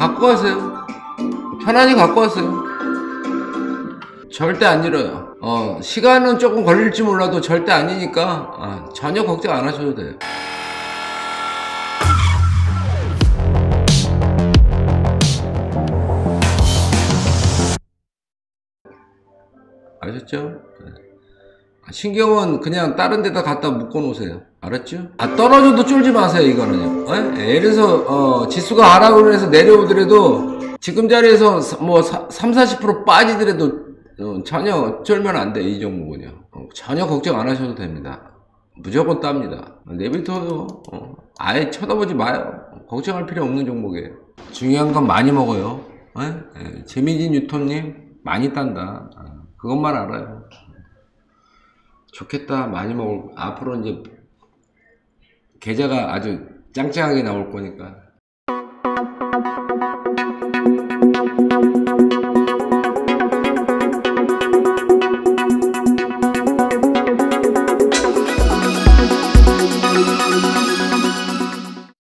갖고 가세요. 편안히 갖고 가세요. 절대 안 잃어요. 시간은 조금 걸릴지 몰라도 절대 아니니까 전혀 걱정 안 하셔도 돼요. 아셨죠? 신경은 그냥 다른 데다 갖다 묶어 놓으세요. 알았죠? 떨어져도 쫄지 마세요. 이거는요. 에? 예를 들어서 지수가 하락을 해서 내려오더라도 지금 자리에서 뭐 30-40% 빠지더라도 전혀 쫄면 안 돼. 이 종목은요. 전혀 걱정 안 하셔도 됩니다. 무조건 땁니다. 내비둬요. 아예 쳐다보지 마요. 걱정할 필요 없는 종목이에요. 중요한 건 많이 먹어요. 에? 재미진 유통님 많이 딴다. 그것만 알아요. 좋겠다. 많이 먹을. 앞으로 이제 계좌가 아주 짱짱하게 나올 거니까.